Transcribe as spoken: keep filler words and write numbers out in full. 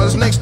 rappers next